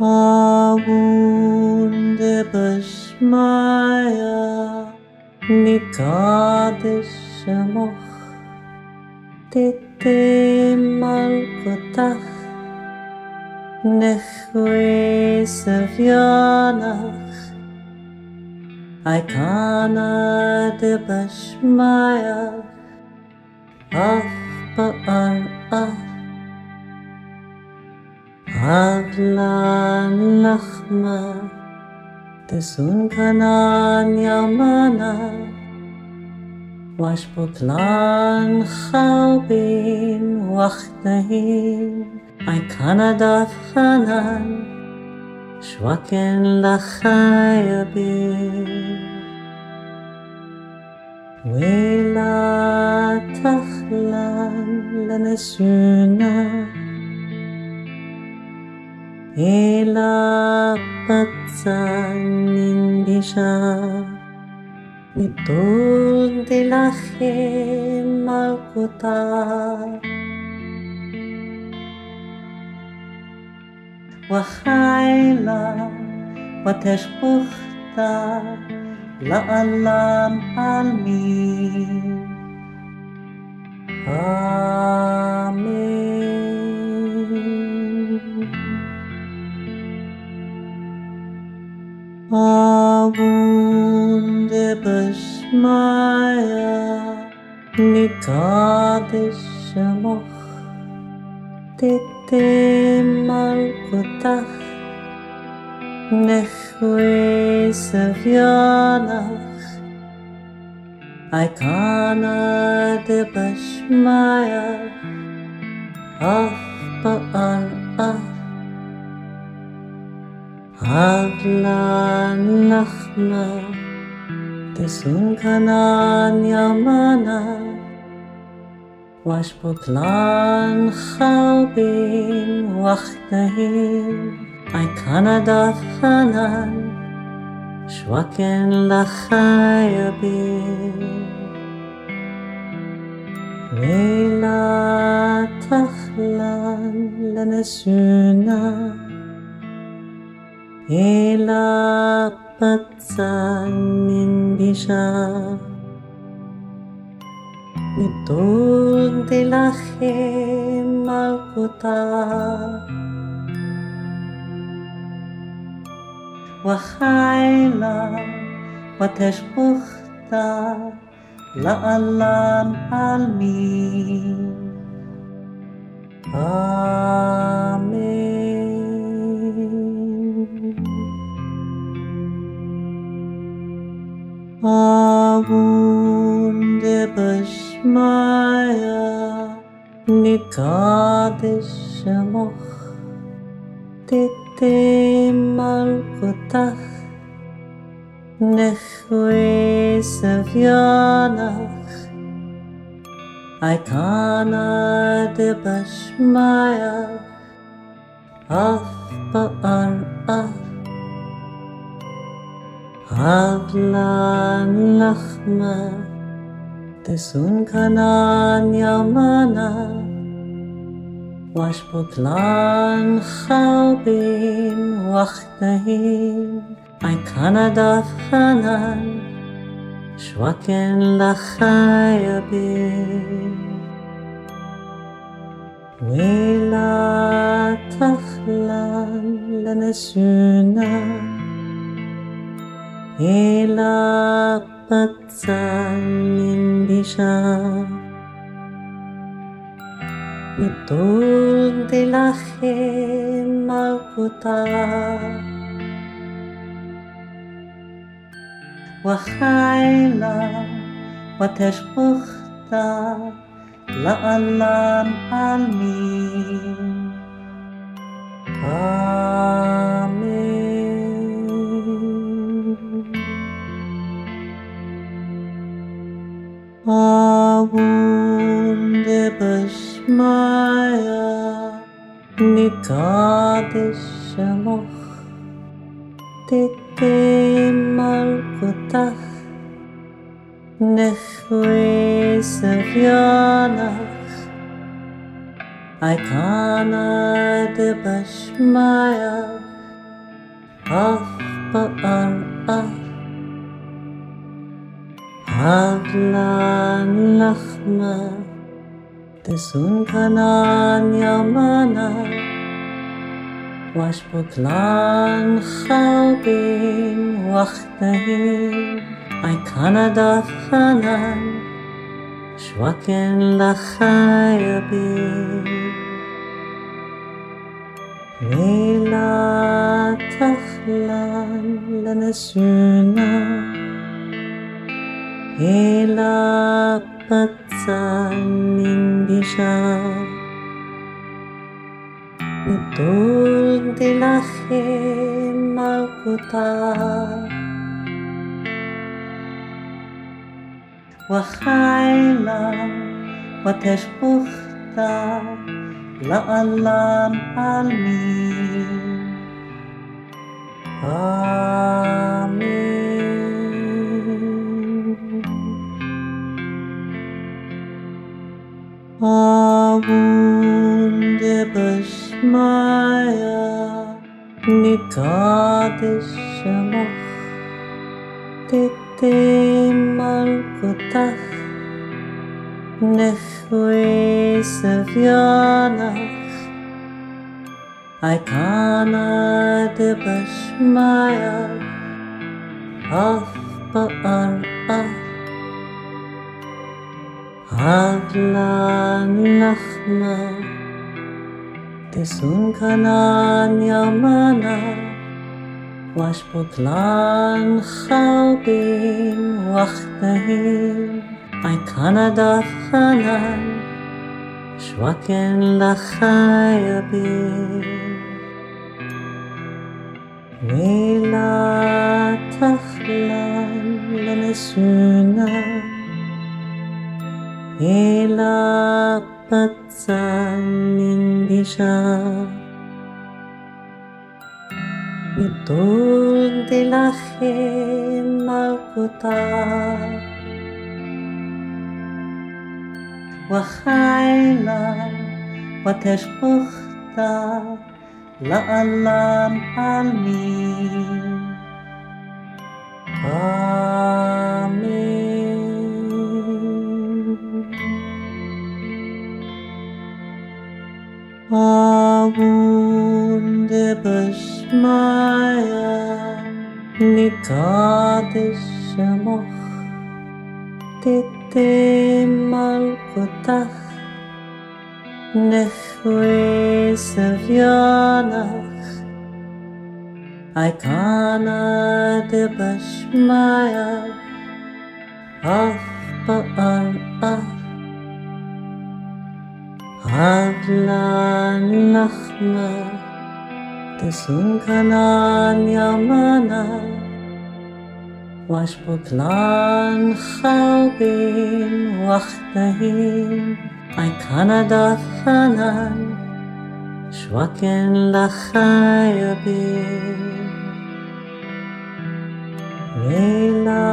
Abundabasmaya Nikadishamoh Tite Malkutah Nechwe Savyanach Ikanadibashmaya Afba'ar'ah Adlan Nachma Desunkanan Yamana Washpoklan Chabin Wachnahin Aikanadav Hanan Shwaken Lachayabin Wela Tachlan Lanesuna Ela patsanin bisha Nitul dilahe malkuta Wahaila wateshpuhta La'alam almin Amen. Abundabashmaya Nikadishamoch Tite Malkutah Nechwe Savyanach Ikanadibashmaya Afba'ar'ah Adlan Nachma Desunkanan Yamana Washpoklan Chabin Wachnahin Ikanadav Hanan Shwaken Lachayabin Wela Tachlan Lanesuna Ela patsanin bisha Nitul dilahe malkuta Wahaila wateshpuhta La'alam almin Amen. Abundabashmaya Nikadishamoch Tite Malkutah Nechwe Savyanach Ikanadibashmaya Afba'ar'ah Adlan Nachma Desunkanan Yamana Washpoklan Chabin Wachnahin Ikanadav Hanan Shwaken Lachayabin Wela Tachlan Lanesuna Ela patsanin bisha Nitul dilahe malkuta Wahaila wateshpuhta La'alam almin Amen. Abundabashmaya Nikadishamoch Tite Malkutah Nechwe Savyanach Ikanadibashmaya عدلان لخمة تسون كلان يمانا واش بطلان خابين وختهين اي كندا فنان شوكين لخايبين ولا تخلان لنسونا إلى بطان بشار ودول دلخيم القطار وخيلا وتشبختا لألام عالمين آمين Abunde bashmaya nikadishamach tete malkutach nechui savyanach aikana de bashmaya af ba'ar'ach عدلان لخمة تسون كنان يمانا واش بطلان خابين وختهين اي كندا فنان شوكين لخايبين ولا تخلان لنسونا إلى بطان من بشار بدول دلخيم القطار وخيلا وتشبختا لألام عالمين آمين Abunde bashmaya nikadishamoch tete malkotach nechui savyanach aikana de bashmaya af ba'ar'ach عدلان لخمة تسون كنان يمانا واش بطلان خابين وختهين اي كندا فنان شوكين لخايبين ولا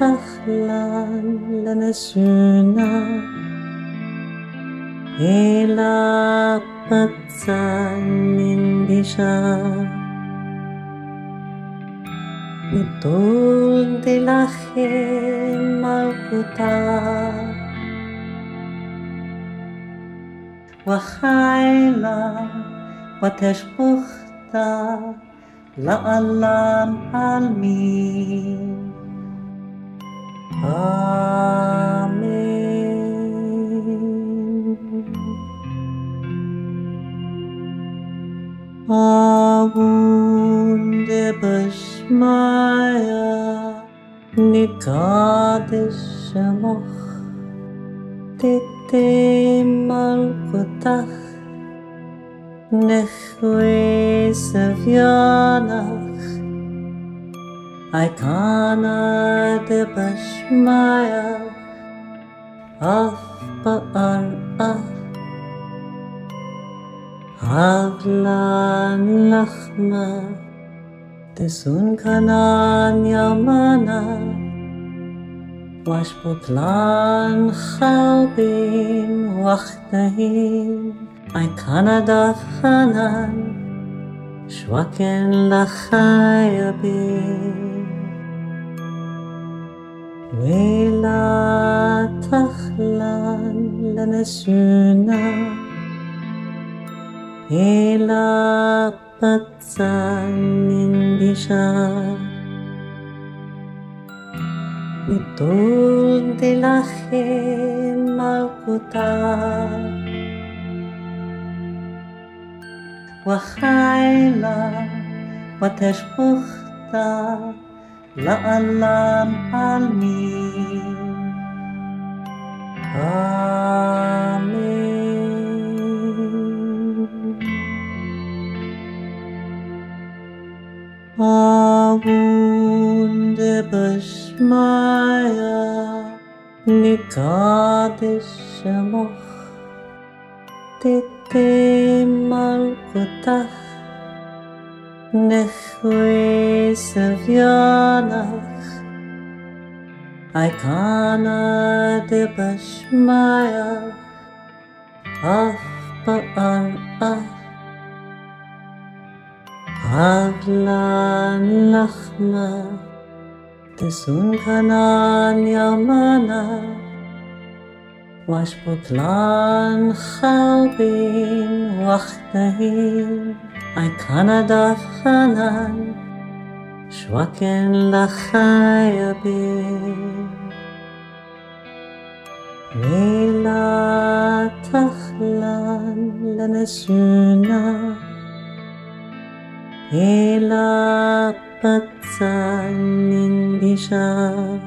تخلان لنسونا إلى بطان من بشار بدول دلخيم القطار وخيلا وتشبختا لألام عالمين آمين Abunde bashmaya nikadishamoch tete malkotach nechui savyanach aikana de bashmaya af ba'ar'ach عدلان لخمة تسون كنان يمانا واش بطلان خابين وختهين اي كندا فنان שוואקן לחי אבי ולא תחלן לנשונה אלא פצן מן בישה ותולדי לכם מלכותה وخيلا وتشبختا لألام عالمين آمين أبوند بشمايا نقادش مخ Tete malkota Nechwe se vyanach Aikana de bashmaya Af ba'ar'a Aglan lachma Tesunkanan yamana واشبطلان خالبين وحدهين اي كان دفنان شوكن لخيبين ولا تخلان لنسونا إلا بطان من بشار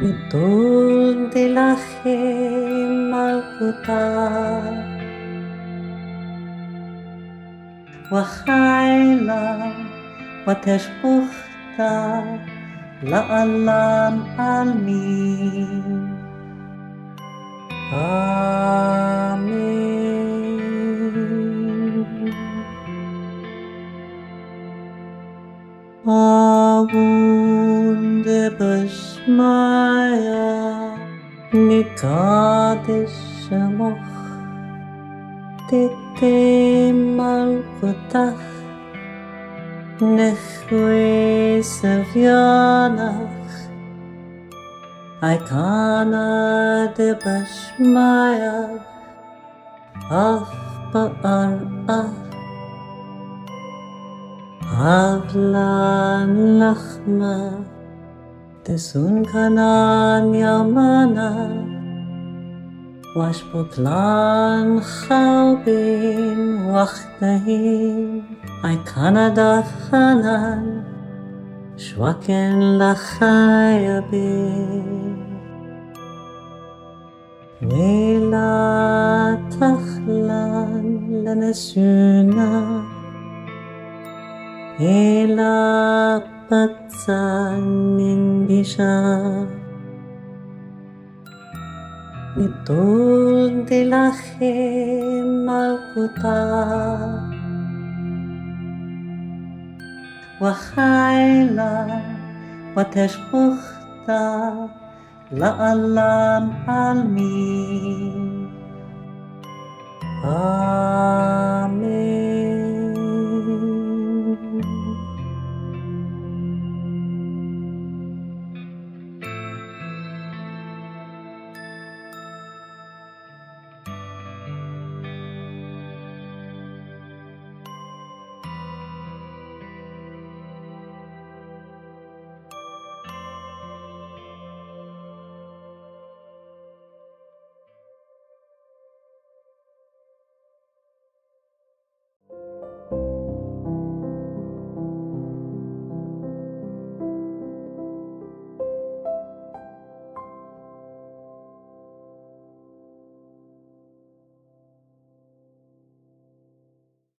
ותולדי לכם מלכותה וחילה ותשפוכתה לעולם עלמין אמין אבונדה בשמיים Nikadesh moch Tete malkotah Nechwe savyanach Aikana de bashmaya Af ba'ar'a Aglan lachma Tesunkanan yamana واشبطلان خالبين وحدهين ايكان دفنان شوكن لخيبين ولا تخلان لنسونا إلا بطان من بشار ותולדי לכם מלכותה וחילה ותשפוכתה לעולם עלמין